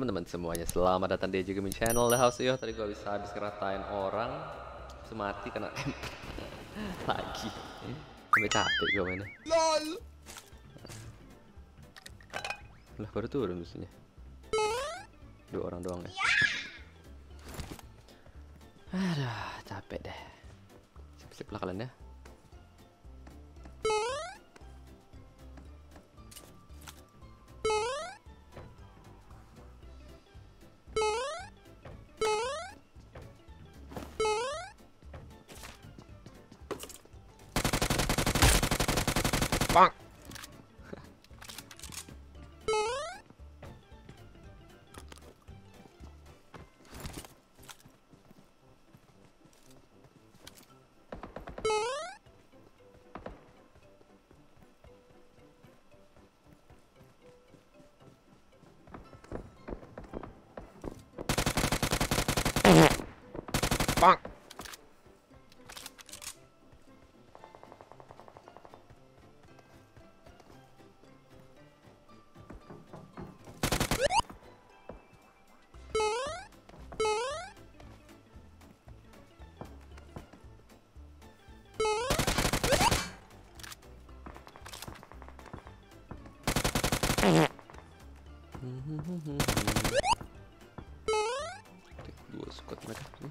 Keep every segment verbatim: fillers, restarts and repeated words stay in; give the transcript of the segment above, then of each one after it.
teman-teman semuanya, selamat datang di E J Gaming Channel. Halo yo, tadi gua bisa habis ngeratain orang semati kena lagi. Sampai capek gua mainnya. Lol. Lah baru turun musuhnya. Dua orang doang ya. Aduh, capek deh. Sip-sip lah kalian ya. Bang. Bang. Dua squad mereka tuh.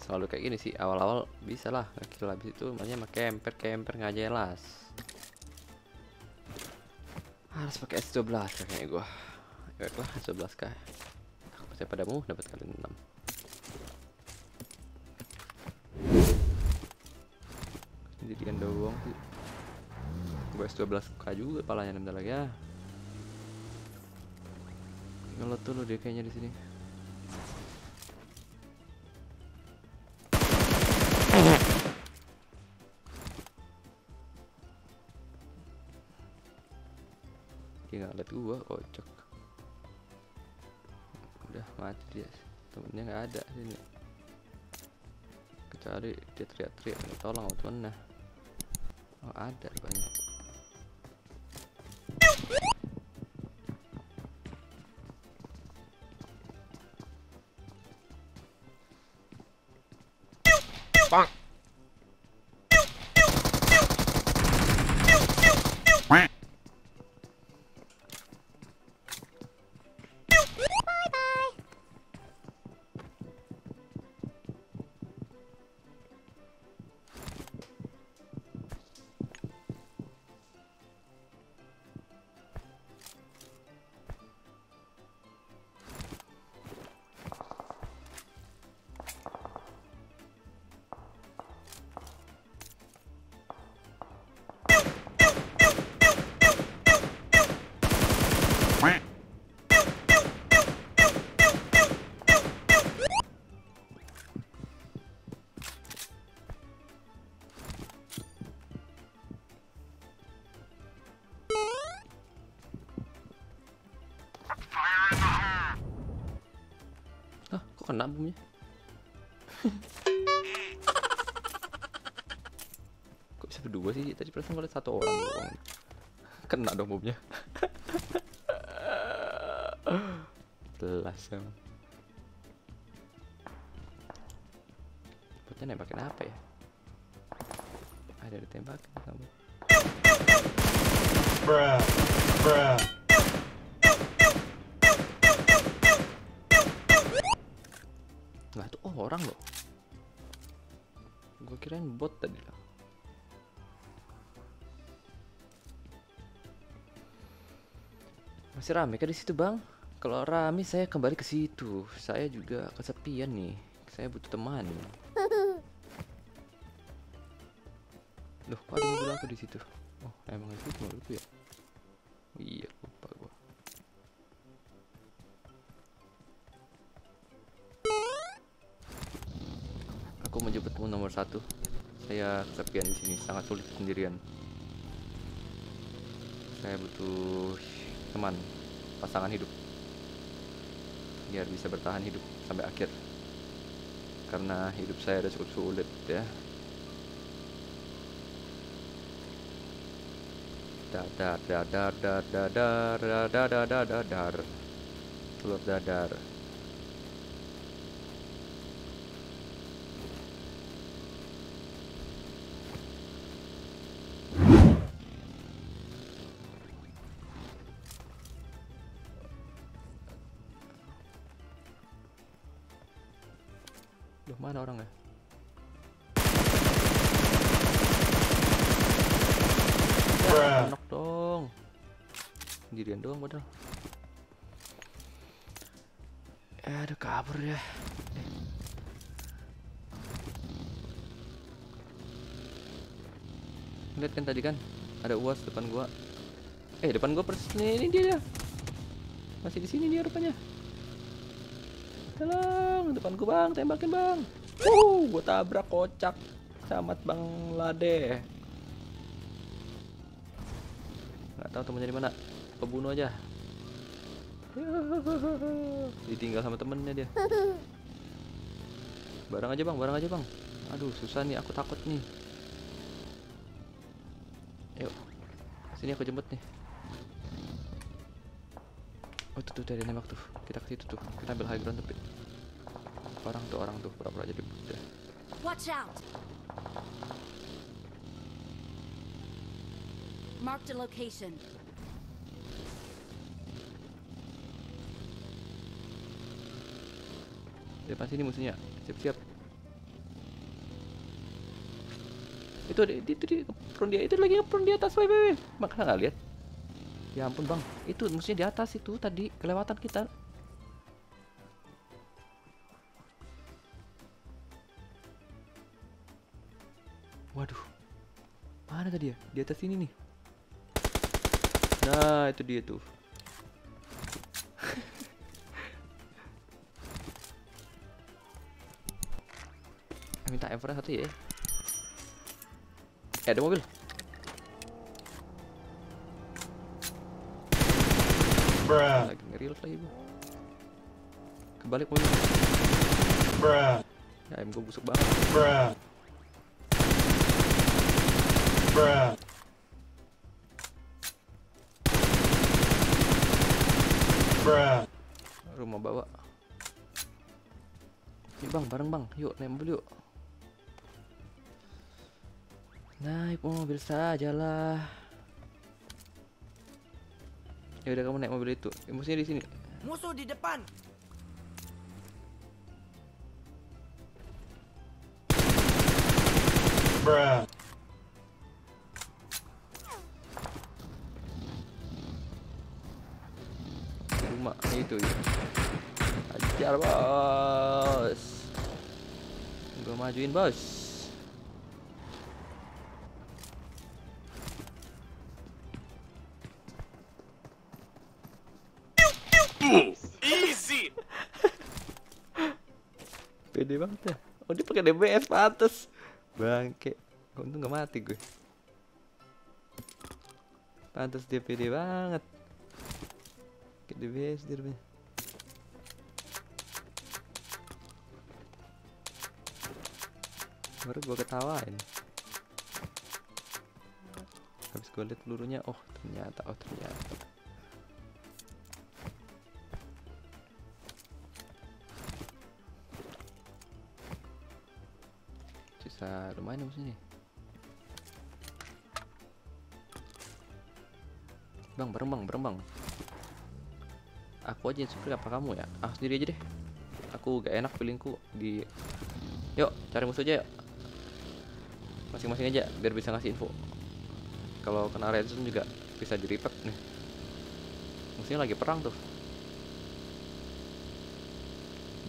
Selalu kayak gini sih, awal-awal bisa lah kill, habis itu makanya pakai emper-emper nggak jelas. Harus pakai S dua belas kayaknya gua. Ya lah S dua belas kah. Aku percaya padamu, dapat kali enam. Jadikan doang sih. Gue S dua belas K juga palanya nanti lagi ya. Ngelot dulu dia kayaknya di sini. Dia nggak liat gua, kocok. Udah mati dia. Temennya nggak ada sini. Kecuali dia teriak-teriak minta tolong temennya. Oh ada banyak. Bang. Kena bomnya. Kok bisa berdua sih? Tadi perasaan gue liat satu orang doang. Kena dong bomnya. Jelas emang. Botnya nembakin apa ya? Ada ditembakin sama. Bruh, bruh. Lah tuh oh, orang loh. Gue kirain bot tadi lah. Masih rame kan di situ, Bang? Kalau rame saya kembali ke situ. Saya juga kesepian nih. Saya butuh teman. Loh, kok ada mobil aku di situ? Oh, emang itu mobil aku ya? Iya, lupa gue. Aku menjemput teman nomor satu. Saya kesepian di sini, sangat sulit sendirian. Saya butuh teman, pasangan hidup, biar bisa bertahan hidup sampai akhir. Karena hidup saya sudah cukup sulit ya. Dadar, dadar, dadar, dadar, dadar, dadar, dadar, telur dadar. Duh, mana orangnya? Enak dong, sendirian doang padahal. Eh, ada kabur ya. Lihat kan tadi kan ada uas depan gua. Eh, depan gua persis nih, ini dia. Masih di sini dia rupanya. Tolong, depan gua bang, tembakin bang. Uh, gua tabrak kocak. Selamat bang Lade. Tahu temennya di mana? Kebunuh aja. Ditinggal sama temennya dia. Barang aja bang, barang aja bang. Aduh susah nih, aku takut nih. Yuk, sini aku jemput nih. Oh tuh tuh ada nembak tuh. Kita ke situ tuh. Kita ambil high ground tepi. Orang tuh orang tuh pura-pura aja dibut deh. Watch out. Mark the location. Depan sini musuhnya. Siap-siap. Itu ada, itu di front dia. Itu lagi front di atas. Woi, woi, makanya nggak lihat. Ya ampun bang, itu musuhnya di atas itu tadi kelewatan kita. Waduh, mana tadi ya? Di atas sini nih. Nah, itu dia tuh. Minta Everest satu ya. Eh, ada mobil. Bruh. Lagi nge-reload lagi gua. Kebalik mobil. Bruh. Ya, aim gua busuk banget. Bruh. Bruh. Bruh. Rumah bawa. Yuk bang, bareng bang. Yuk, naik mobil yuk. Naik mobil saja lah. Ya udah kamu naik mobil itu. Ya, musuhnya di sini. Musuh di depan. Bruh. Itu ya. Ajar bos. Gua majuin bos. Easy. Pede banget ya. Oh dia pakai D B S pantes. Bangke. Untung gak mati gue. Pantes dia pede banget. D B S di rumah. Baru gua ketawain. Habis gua lihat pelurunya, oh ternyata, oh ternyata. Sisa lumayan musuhnya. Bang, bareng bang, bareng bang. Aku aja yang supir apa kamu ya? Ah sendiri aja deh. Aku gak enak feelingku di. Yuk cari musuh aja yuk. Masing-masing aja biar bisa ngasih info. Kalau kena redzone juga bisa diripet nih. Musuhnya lagi perang tuh.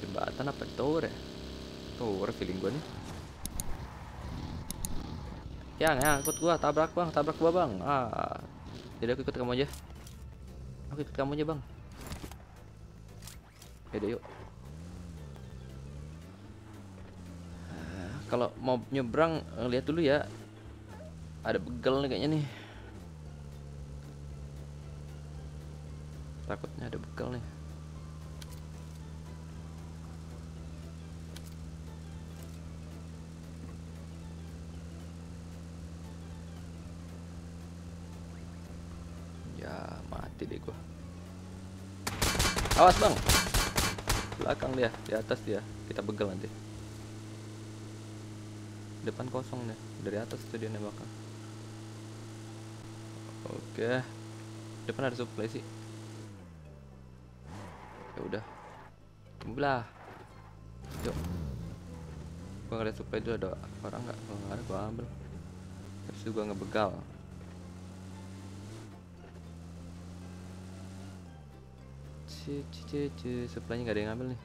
Jembatan apa di tower ya? Tower feeling gua nih. Ya ngangkut gua, tabrak bang, tabrak gua bang. Ah, jadi aku ikut kamu aja. Aku ikut kamu aja bang. Yaudah yuk. Kalau mau nyebrang lihat dulu ya. Ada begal nih kayaknya nih. Takutnya ada begal nih. tadi gua. Awas bang, belakang dia, di atas dia, kita begal nanti. Depan kosong deh, dari atas itu dia nembaknya. Oke, depan ada supply sih. Ya udah, belah. Yuk, gua ngeliat supply dulu ada orang nggak? Kalau nggak ada gua ambil. Habis itu gua ngebegal. Cici, supply-nya gak ada yang ngambil nih.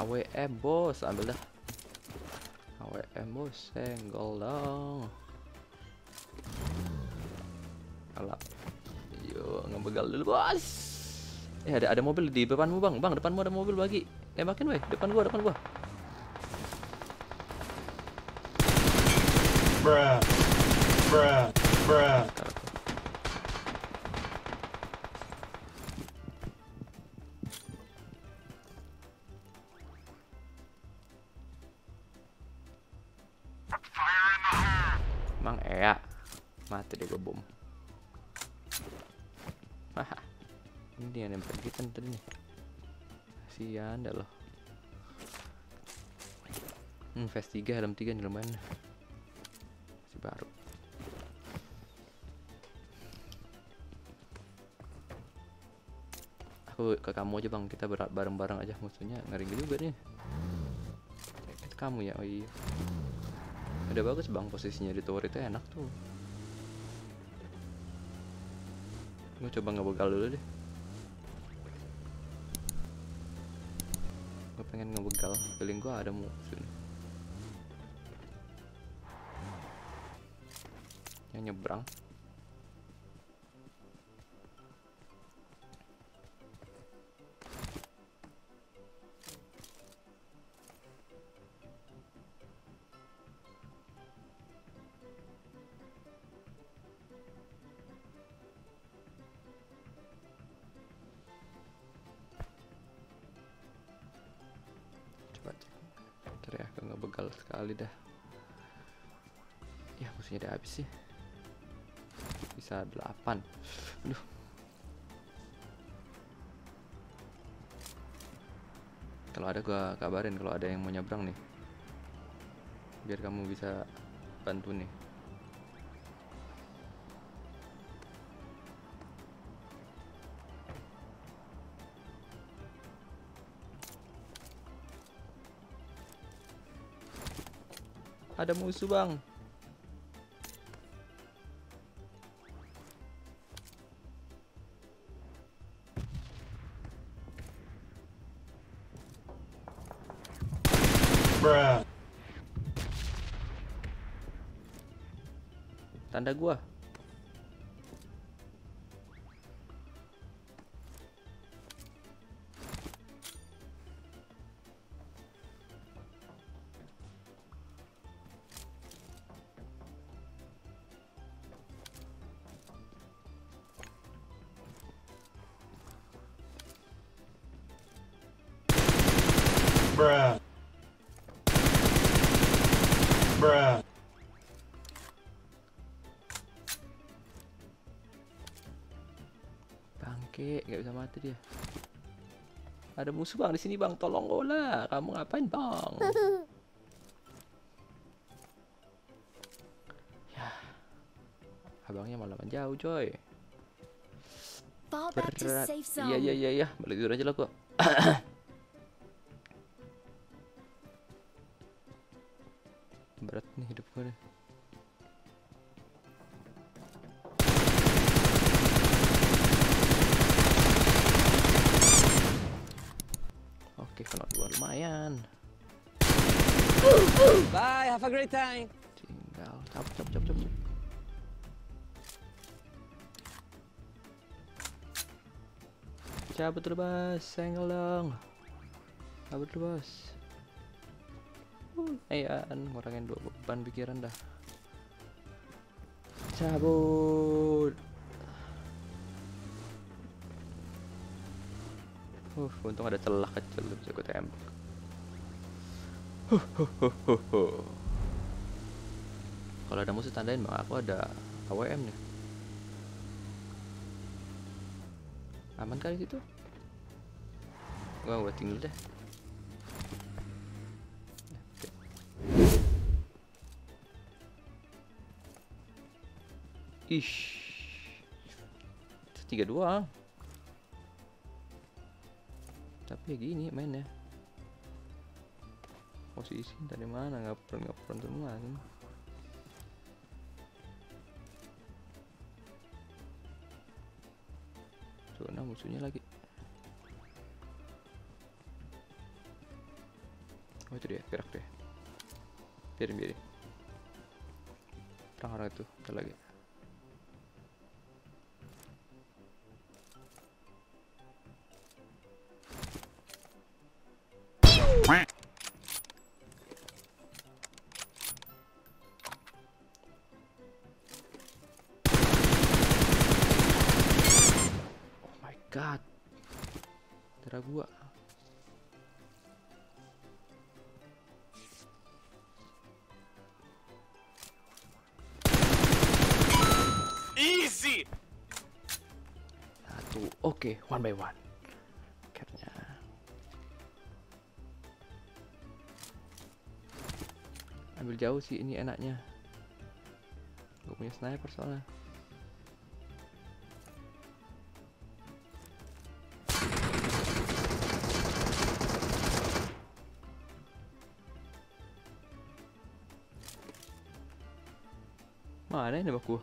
A W M bos, ambil dah. A W M bos, senggol dong. Alah, yuk ngebegal dulu bos. Eh ada ada mobil di depanmu bang, bang depanmu ada mobil bagi. Tembakin weh, depan gua, depan gua. Bruh, bruh, bruh. Mang Ea mati deh gue bom. Wah, ini dia yang nempel kita tadi nih. Kasihan dah loh. Hmm, Fast tiga dalam tiga nih lumayan. Masih baru. Aku ke kamu aja bang, kita bareng-bareng aja musuhnya ngeri juga nih. Itu kamu ya, oh iya. Udah bagus bang posisinya di tower itu enak tuh. Gue coba ngebegal dulu deh. Gue pengen ngebegal, feeling gue ada musuh yang nyebrang. Begal sekali dah. Ya musuhnya udah habis sih. Bisa delapan. Aduh. Kalau ada gua kabarin kalau ada yang mau nyebrang nih. Biar kamu bisa bantu nih. Ada musuh bang. Bruh. Tanda gua. Bruh. Bruh. Bangke, nggak bisa mati dia. Ada musuh bang di sini bang, tolong gua lah. Kamu ngapain bang? Ya, abangnya malah menjauh coy. Berat. Iya iya iya iya, balik dulu aja lah gua. Berat nih hidup gue deh. Oke, kena dua lumayan. Bye, have a great time. Tinggal cap cap cap cap. Cabut dulu bos, senggol dong. Cabut dulu bos. Ayaan, ngurangin dua beban pikiran dah. Cabut. Uh, untung ada celah kecil bisa gue tembak. Huh, huh, huh, huh, huh. Kalau ada musuh tandain bang, aku ada A W M nih. Aman kali gitu. Gua waiting dulu deh. Ish, tiga doang. Tapi ya gini mainnya. Posisi dari mana nggak pernah nggak pernah semua. Tuh, nah musuhnya lagi. Oh itu dia, gerak deh. Biarin biarin. Orang-orang itu, kita lagi. God, darah gua. Easy. Satu, oke, okay. One by one. Akhirnya. Ambil jauh sih ini enaknya. Gua punya sniper soalnya. Mana ini baku?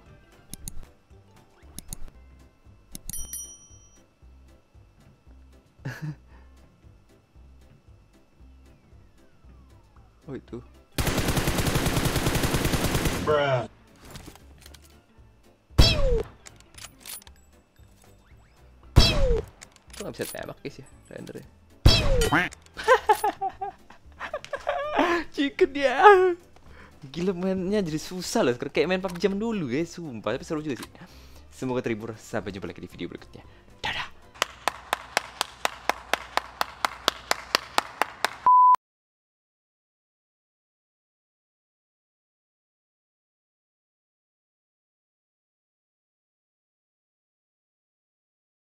Oh itu. Bruh. Itu nggak bisa tembak guys ya rendernya. Chicken dia. Gila mainnya jadi susah loh, kayak main P U B G zaman dulu guys, sumpah. Tapi seru juga sih. Semoga terhibur, sampai jumpa lagi di video berikutnya.